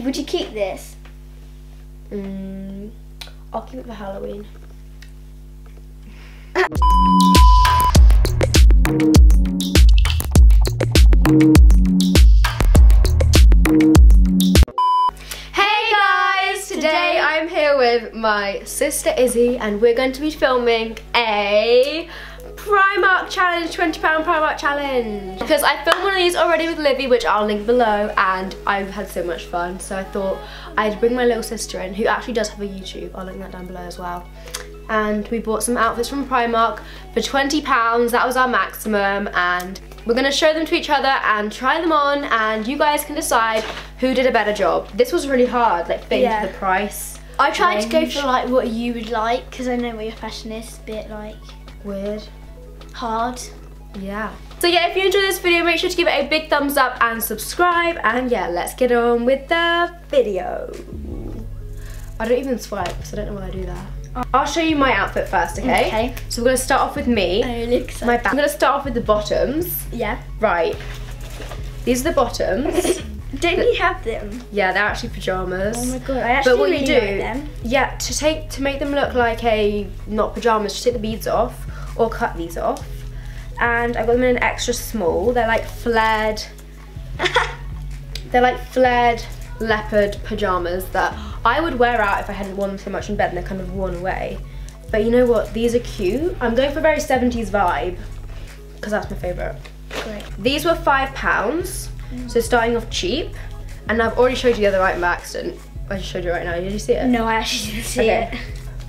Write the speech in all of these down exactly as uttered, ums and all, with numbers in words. Izzy, would you keep this? Mm, I'll keep it for Halloween. Hey guys! Today I'm here with my sister Izzy and we're going to be filming a Primark challenge, twenty pound Primark challenge. Because I filmed one of these already with Libby, which I'll link below, and I've had so much fun. So I thought I'd bring my little sister in, who actually does have a YouTube. I'll link that down below as well. And we bought some outfits from Primark for twenty pounds. That was our maximum, and we're gonna show them to each other and try them on, and you guys can decide who did a better job. This was really hard, like fitting yeah. to the price. I tried range. to go for like what you would like, because I know what your fashion is, a bit like weird. Hard. Yeah. So yeah, if you enjoyed this video, make sure to give it a big thumbs up and subscribe, and yeah, let's get on with the video. I don't even swipe, because I don't know why I do that. I'll show you my outfit first, okay? Okay. So we're gonna start off with me. I look excited. My back. I'm gonna start off with the bottoms. Yeah. Right. These are the bottoms. Don't you have them? Yeah, they're actually pajamas. Oh my god, I actually but what really you do, like them. Yeah, to take to make them look like a not pajamas, just take the beads off or cut these off. And I got them in an extra small. They're like flared. They're like flared leopard pajamas that I would wear out if I hadn't worn them so much in bed, and they're kind of worn away. But you know what? These are cute. I'm going for a very seventies vibe, because that's my favourite. Great. These were five pounds, mm. so starting off cheap. And I've already showed you the other item by accident. I just showed you right now. Did you see it? No, I actually didn't see okay. it.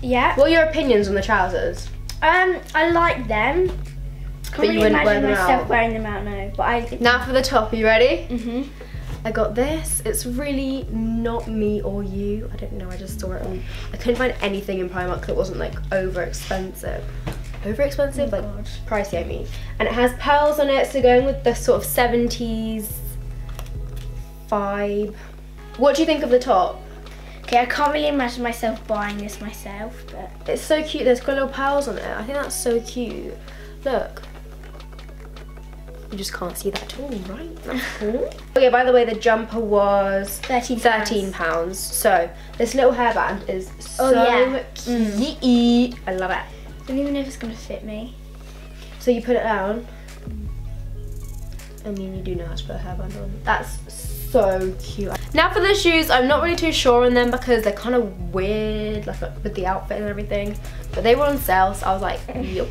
Yeah. What are your opinions on the trousers? Um, I like them. Can't but really you wouldn't imagine wear myself out. wearing them out now. But I now for the top. Are you ready? Mhm. I got this, it's really not me or you. I don't know, I just saw it on, I couldn't find anything in Primark that wasn't like over expensive. Over expensive? Oh like gosh. pricey I mean. And it has pearls on it, so going with the sort of seventies vibe. What do you think of the top? Okay, I can't really imagine myself buying this myself, but. It's so cute, there's got little pearls on it. I think that's so cute. Look. You just can't see that at all, right? That's cool. Okay, by the way, the jumper was thirteen pounds. So this little hairband is so oh, yeah. cute. Mm. I love it. I don't even know if it's gonna fit me. So you put it down. I mean, you do know how to put a hairband on. That's so cute. Now for the shoes, I'm not really too sure on them because they're kind of weird, like with the outfit and everything. But they were on sale, so I was like, yup.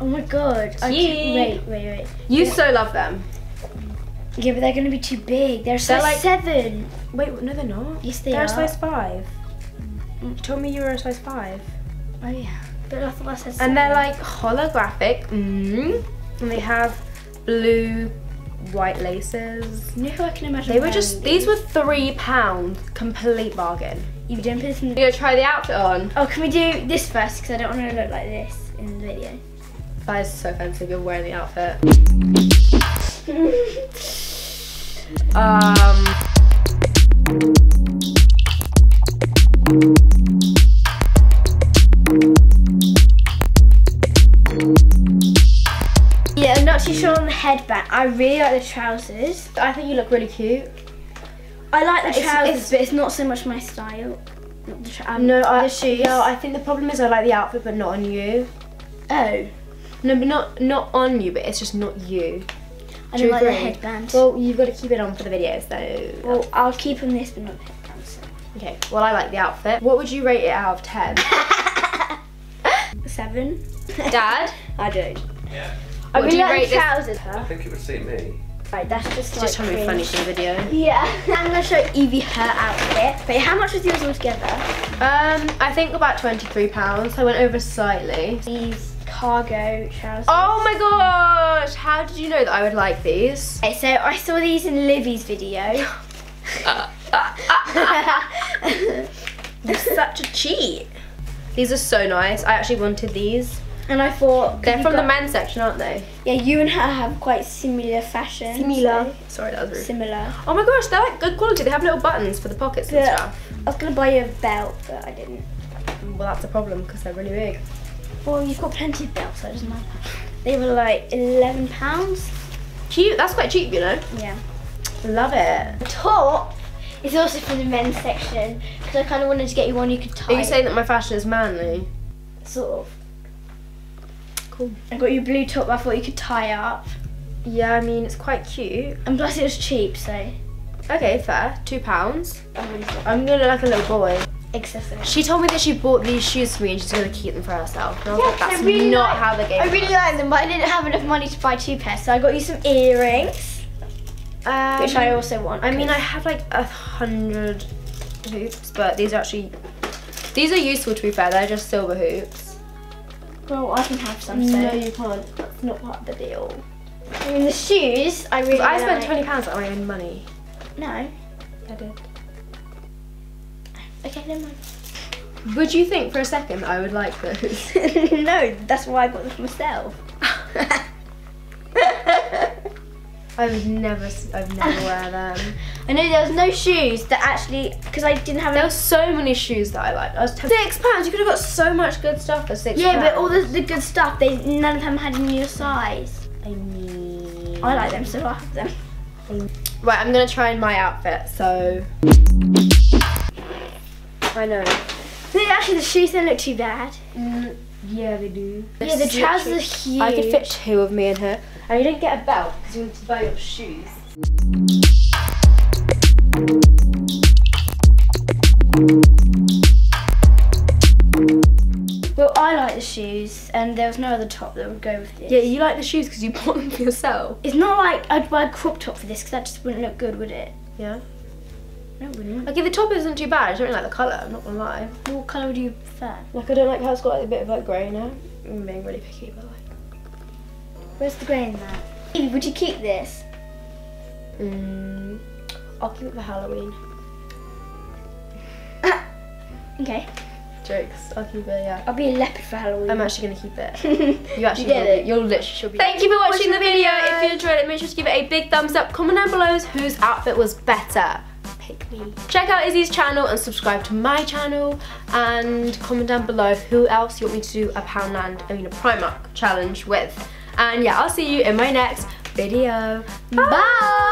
Oh my god. I wait, wait, wait. You yeah. so love them. Yeah, but they're going to be too big. They're size like, seven. Wait, no they're not. Yes they they're are. They're a size five. You told me you were a size five. Oh yeah. But I thought I said seven. And they're like holographic. Mm. And they have blue, white laces. You know who I can imagine They were just, these were three pounds. Complete bargain. You didn't put this in the... You're going to try the outfit on. Oh, can we do this first? Because I don't want to look like this in the video. That is so offensive, you're wearing the outfit. um. Yeah, I'm not too sure on the headband. I really like the trousers. I think you look really cute. I like the it's, trousers, it's, but it's not so much my style. Um, no, I, the shoes. No, I think the problem is I like the outfit, but not on you. Oh. No, but not not on you, but it's just not you. I don't like the headband. Well, you've got to keep it on for the videos, though. Well, I'll keep on this, but not the headband. So. Okay. Well, I like the outfit. What would you rate it out of ten? Seven. Dad, I do. Yeah. I would really like rate the trousers. This? I think it would suit me. Right, that's just like just trying to be funny for the video. Yeah. I'm gonna show Evie her outfit. But how much was yours altogether? Um, I think about twenty-three pounds. I went over slightly. These cargo trousers. Oh my gosh! How did you know that I would like these? Okay, so I saw these in Libby's video. uh, uh, uh, uh. You're such a cheat. These are so nice. I actually wanted these. And I thought... They're from got... the men's section, aren't they? Yeah, you and her have quite similar fashion. Similar. So. Sorry, that was rude. Similar. Oh my gosh, they're like good quality. They have little buttons for the pockets but and stuff. I was going to buy you a belt, but I didn't. Well, that's a problem, because they're really big. Well, you've got plenty of belts, so it doesn't matter. They were like eleven pounds. Cute, that's quite cheap, you know? Yeah. Love it. The top is also from the men's section because I kind of wanted to get you one you could tie. Are you saying that my fashion is manly? Sort of. Cool. I got you a blue top I thought you could tie up. Yeah, I mean, it's quite cute. And plus it was cheap, so. Okay, fair. Two pounds. I'm gonna look like a little boy. Excessive. She told me that she bought these shoes for me and she's gonna keep them for herself. And I was yeah, like, that's really not like, how they gave I really like them, but I didn't have enough money to buy two pairs, so I got you some earrings. Um, which I also want. I mean, I have like a hundred hoops, but these are actually, these are useful to be fair, they're just silver hoops. Well, I can have some, so. No, you can't. That's not part of the deal. I mean, the shoes, I really I like. Spent twenty pounds on my own money. No. I did. Okay, never mind. Would you think for a second that I would like those? No, that's why I got them for myself. I would never, I would never wear them. I know there was no shoes that actually, because I didn't have. There were so many shoes that I liked. I was six pounds. You could have got so much good stuff for six. Yeah, pounds. But all the, the good stuff, they none of them had in your size. I mean, I like them, so I have them. Right, I'm gonna try in my outfit. So. I know. Actually, the shoes don't look too bad. Mm, yeah, they do. Yeah, the trousers are huge. I could fit two of me in here. And you don't get a belt because you want to buy your shoes. Well, I like the shoes, and there was no other top that would go with this. Yeah, you like the shoes because you bought them for yourself. It's not like I'd buy a crop top for this because that just wouldn't look good, would it? Yeah. No, it wouldn't. Okay, the top isn't too bad. I don't really like the colour, I'm not gonna lie. What colour would you prefer? Like, I don't like how it's got like, a bit of like grey now. I'm being really picky, but like. Where's the grey in that? Evie, would you keep this? Mm, I'll keep it for Halloween. Okay. Jokes, I'll keep it, yeah. I'll be a leopard for Halloween. I'm actually gonna keep it. You actually you did will it. Be. You'll literally be. Thank you for watching, watching the video. video. If you enjoyed it, make sure to give it a big thumbs up. Comment down below whose outfit was better. Me. Check out Izzy's channel and subscribe to my channel and comment down below who else you want me to do a Poundland, I mean a Primark challenge with. And yeah, I'll see you in my next video. Bye! Bye.